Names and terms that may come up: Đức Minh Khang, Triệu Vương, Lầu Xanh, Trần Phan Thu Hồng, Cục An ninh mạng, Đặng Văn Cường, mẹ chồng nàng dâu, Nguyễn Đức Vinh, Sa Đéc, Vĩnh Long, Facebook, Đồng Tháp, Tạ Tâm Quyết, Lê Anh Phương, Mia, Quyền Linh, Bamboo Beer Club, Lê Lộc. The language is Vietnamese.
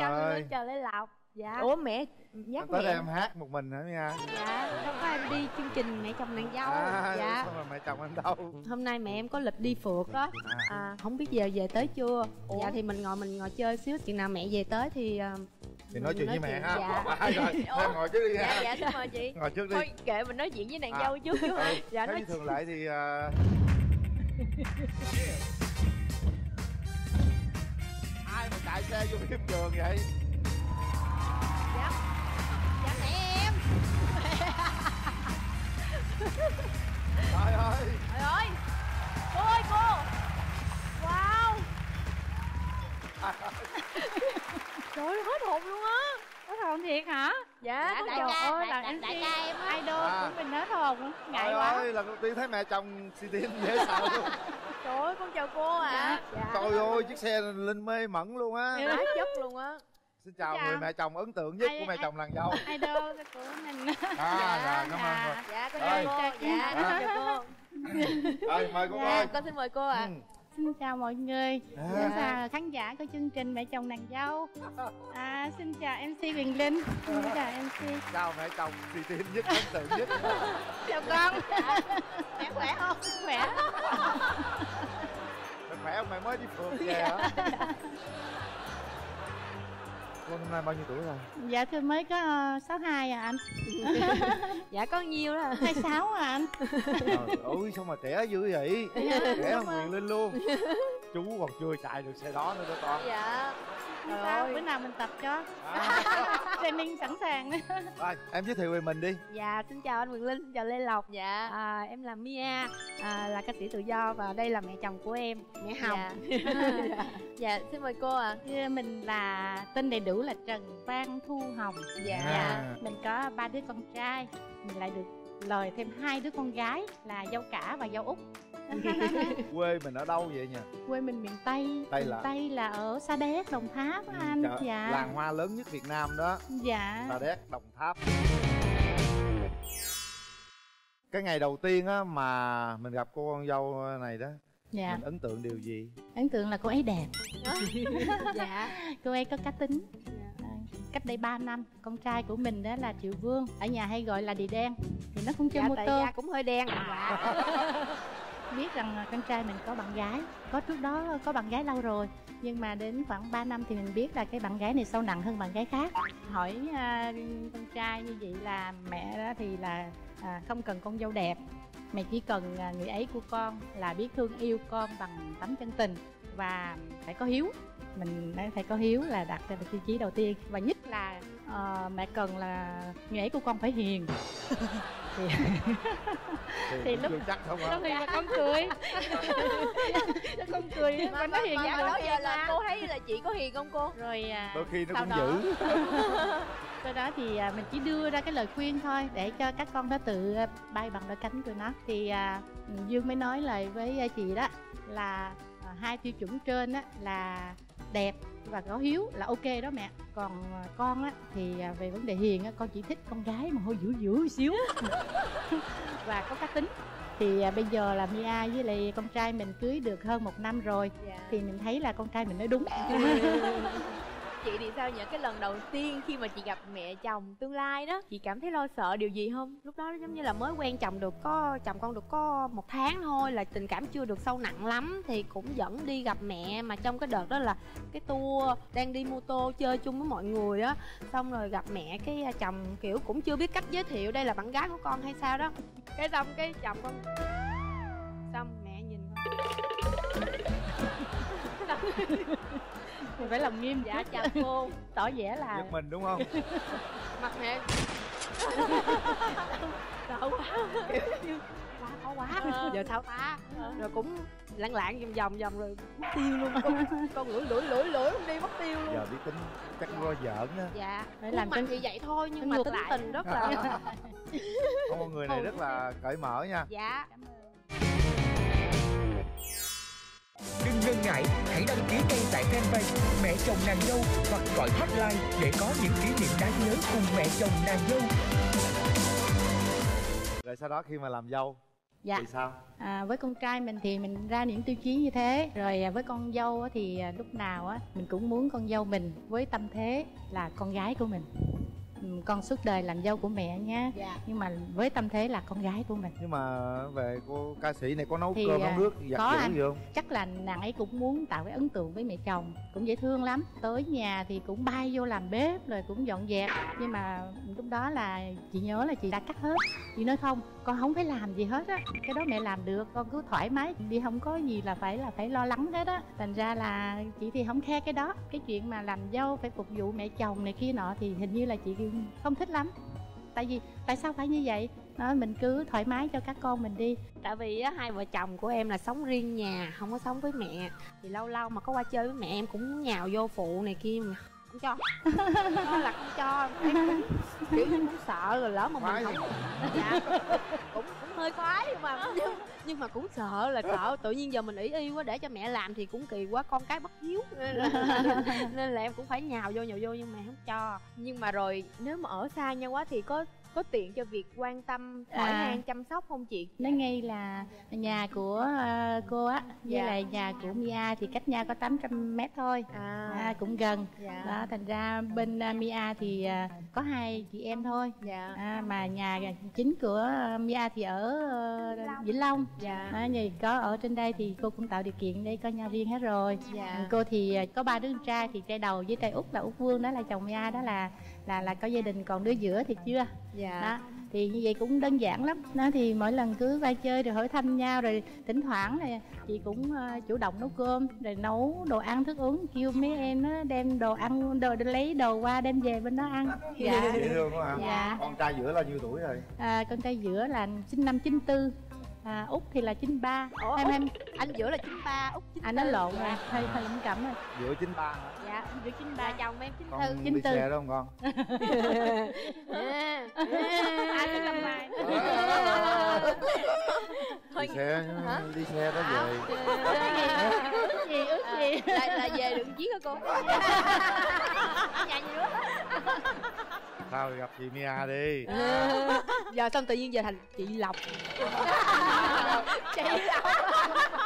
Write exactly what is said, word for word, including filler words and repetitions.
Chào Linh, chào Lê Lộc. Dạ. Ủa mẹ dắt mẹ. Tới đây em hát một mình hả Mia? Dạ, lúc đó em đi chương trình Mẹ Chồng Nàng Dâu. À, dạ. Xong rồi Mẹ Chồng Nàng Dâu. Hôm nay mẹ em có lịch đi phượt á. À. À, không biết giờ về tới chưa. Ủa? Dạ thì mình ngồi mình ngồi chơi xíu, chừng nào mẹ về tới thì thì nói chuyện nói với mẹ ha. Dạ. À, rồi. Thôi ngồi trước đi ha. Dạ, dạ, xin mời chị. Ngồi trước đi. Thôi kệ mình nói chuyện với nàng à. Dâu trước chứ. Ừ. Dạ. Nói thường lại thì uh... ai mà chạy xe vô phim trường vậy? Dạ, dạ mẹ em. Trời ơi, trời ơi, cô ơi cô. Wow. Trời ơi, hết hồn luôn á. Hết hồn thiệt hả? Dạ, dạ đại ca, ơi, đại, đại, đại ca em á. Idol à. Của mình hết hồn. Ngại trời quá. Trời ơi, lần đầu tiên thấy mẹ chồng xì tin dễ sợ luôn. Trời ơi, con chào cô à. Dạ. Trời dạ. ơi, chiếc xe Linh mê mẩn luôn á. Quá chất luôn á. Xin chào, chào người mẹ chồng ấn tượng nhất ai, của Mẹ Chồng Nàng Dâu. Idol của mình. À, dạ, dạ, cảm ơn rồi. Dạ, con chào cô. Dạ, con chào cô. Rồi, mời cô coi. Con xin mời cô ạ. Xin chào mọi người, à. Xin chào khán giả của chương trình Mẹ Chồng Nàng Dâu. À, xin chào em xê Quyền Linh. Xin chào em xê. Chào mẹ chồng xì tin nhất, ấn tượng nhất. Chào con. Mẹ khỏe không? Khỏe. Mẹ khỏe không? Mẹ mới đi phượt về hả? Con hôm nay bao nhiêu tuổi rồi? Dạ tôi mới có uh, sáu hai à anh. Dạ có nhiêu đó? hai sáu à anh. Trời ơi sao mà trẻ dữ vậy? Trẻ hơn Quyền Linh luôn. Chú còn chưa chạy được xe đó nữa đó con. Dạ. Trời ơi. Bữa nào mình tập cho à. Training sẵn sàng. Rồi em giới thiệu về mình đi. Dạ xin chào anh Quyền Linh, xin chào Lê Lộc. Dạ à, em là Mia, à, là ca sĩ tự do và đây là mẹ chồng của em, mẹ Hồng. Dạ, dạ. Dạ xin mời cô ạ. À. Mình là tên đầy đủ là Trần Phan Thu Hồng. Dạ. Dạ mình có ba đứa con trai, mình lại được lời thêm hai đứa con gái là dâu cả và dâu út. Quê mình ở đâu vậy nhỉ? Quê mình miền Tây. Tây là Tây là ở Sa Đéc, Đồng Tháp á anh. Dạ. Dạ. Làng hoa lớn nhất Việt Nam đó. Dạ. Sa Đéc, Đồng Tháp. Cái ngày đầu tiên á mà mình gặp cô con dâu này đó. Dạ. Mình ấn tượng điều gì? Ấn tượng là cô ấy đẹp. Dạ. Cô ấy có cá tính. Cách đây ba năm, con trai của mình đó là Triệu Vương, ở nhà hay gọi là Đì Đen, thì nó cũng chơi dạ, mô tô. Dạ cũng hơi đen. Dạ. Biết rằng con trai mình có bạn gái, có trước đó có bạn gái lâu rồi, nhưng mà đến khoảng ba năm thì mình biết là cái bạn gái này sâu nặng hơn bạn gái khác. Hỏi uh, con trai như vậy là mẹ đó thì là à, không cần con dâu đẹp, mẹ chỉ cần uh, người ấy của con là biết thương yêu con bằng tấm chân tình và phải có hiếu. Mình phải có hiếu là đặt ra tiêu chí đầu tiên, và nhất là uh, mẹ cần là người ấy của con phải hiền. Thì, thì, thì lúc chắc không lúc thì là con cười, con cười mà, con nói hiền vậy. Đó giờ là cô thấy là chị có hiền không cô? Rồi đôi khi nó cũng đó. Dữ. Sau đó thì mình chỉ đưa ra cái lời khuyên thôi để cho các con nó tự bay bằng đôi cánh của nó. Thì uh, Dương mới nói lời với chị đó là hai tiêu chuẩn trên á là đẹp và có hiếu là ok đó mẹ. Còn con á thì về vấn đề hiền á, con chỉ thích con gái mà hơi dữ dữ xíu và có cá tính. Thì bây giờ là Mia với lại con trai mình cưới được hơn một năm rồi. Dạ. Thì mình thấy là con trai mình nói đúng. Chị thì sao nhỉ? Cái lần đầu tiên khi mà chị gặp mẹ chồng tương lai đó, chị cảm thấy lo sợ điều gì không? Lúc đó giống như là mới quen chồng được có chồng con được có một tháng thôi, là tình cảm chưa được sâu nặng lắm, thì cũng dẫn đi gặp mẹ. Mà trong cái đợt đó là cái tour đang đi mô tô chơi chung với mọi người á, xong rồi gặp mẹ cái chồng kiểu cũng chưa biết cách giới thiệu đây là bạn gái của con hay sao đó. Cái xong cái chồng con xong mẹ nhìn con mình phải làm nghiêm. Dạ chào cô. Tỏ vẻ là giật mình đúng không? Mặt mẹ sợ quá. Quá khó quá. Ờ. Giờ sao ta? Ờ. Rồi cũng lạng lạng vòng vòng vòng rồi mất tiêu luôn. Con, con lưỡi lưỡi lưỡi lưỡi không đi mất tiêu luôn. Giờ biết tính chắc lo giỡn á. Dạ. Phải làm mặt như vậy thôi nhưng mà tính lại. Tình rất là. Con người này rất là cởi mở nha. Dạ. Cảm ơn. Đừng ngần ngại, hãy đăng ký kênh tại fanpage Mẹ Chồng Nàng Dâu hoặc gọi hotline để có những kỷ niệm đáng nhớ cùng Mẹ Chồng Nàng Dâu. Rồi sau đó khi mà làm dâu Dạ. Thì sao? À, với con trai mình thì mình ra những tiêu chí như thế. Rồi với con dâu thì lúc nào á mình cũng muốn con dâu mình với tâm thế là con gái của mình. Con suốt đời làm dâu của mẹ nha. Dạ. Nhưng mà với tâm thế là con gái của mình. Nhưng mà về cô ca sĩ này có nấu thì cơm nấu nước giặt giũ gì không? Chắc là nàng ấy cũng muốn tạo cái ấn tượng với mẹ chồng, cũng dễ thương lắm. Tới nhà thì cũng bay vô làm bếp rồi cũng dọn dẹp. Nhưng mà lúc đó là chị nhớ là chị đã cắt hết. Chị nói không, con không phải làm gì hết á, cái đó mẹ làm được, con cứ thoải mái đi, không có gì là phải là phải lo lắng hết á. Thành ra là chị thì không khe cái đó. Cái chuyện mà làm dâu phải phục vụ mẹ chồng này kia nọ thì hình như là chị không thích lắm. Tại vì tại sao phải như vậy? Nói mình cứ thoải mái cho các con mình đi. Tại vì á, hai vợ chồng của em là sống riêng nhà, không có sống với mẹ. Thì lâu lâu mà có qua chơi với mẹ em cũng nhào vô phụ này kia mà không cho. Đó là không cho, em cũng kiểu như cũng sợ rồi lỡ mà khoái mình không. Dạ, cũng cũng hơi khoái nhưng mà nhưng, nhưng mà cũng sợ là sợ tự nhiên giờ mình ỷ y quá để cho mẹ làm thì cũng kỳ quá, con cái bất hiếu nên là, nên là em cũng phải nhào vô nhào vô nhưng mà không cho. Nhưng mà rồi nếu mà ở xa nhau quá thì có có tiện cho việc quan tâm hỏi han à. chăm sóc không chị? Nói ngay là nhà của uh, cô á với dạ. lại nhà của Mia thì cách nhau có tám trăm mét thôi à. À, cũng gần dạ. Đó, thành ra bên uh, Mia thì uh, có hai chị em thôi dạ. À, mà nhà chính của uh, Mia thì ở uh, Vĩnh Long dạ. À, như có ở trên đây thì cô cũng tạo điều kiện để có nhà riêng hết rồi dạ. Cô thì uh, có ba đứa con trai, thì trai đầu với trai út là Út Vương, đó là chồng Mia, đó là là là có gia đình, còn đứa giữa thì chưa. Dạ. Đó, thì như vậy cũng đơn giản lắm. Nó thì mỗi lần cứ qua chơi rồi hỏi thăm nhau, rồi thỉnh thoảng này chị cũng uh, chủ động nấu cơm, rồi nấu đồ ăn thức uống, kêu mấy em nó đem đồ ăn đồ, đồ lấy đồ qua đem về bên đó ăn. Dạ. Dễ thương quá hả? Dạ. Con trai giữa là nhiêu tuổi rồi? À, con trai giữa là sinh năm chín tư. À, Út thì là chín ba. Ủa, em, em anh giữa là chín ba, Út chín tư. À, nó lộn rồi, hơi hơi lẫn cẩm rồi. Giữa chín ba hả? Dạ, giữa chín ba, chồng em chín tư. Con chín tư. Đi xe đó không con? À, ai cũng làm bài. Đi xe, hả? Đi xe đó về. Ước gì, ước gì. Là, là về được chiếc hả cô? Nhà giữa. Tao gặp chị Mia đi. Giờ xong tự nhiên giờ thành chị Lộc. Chị Lộc.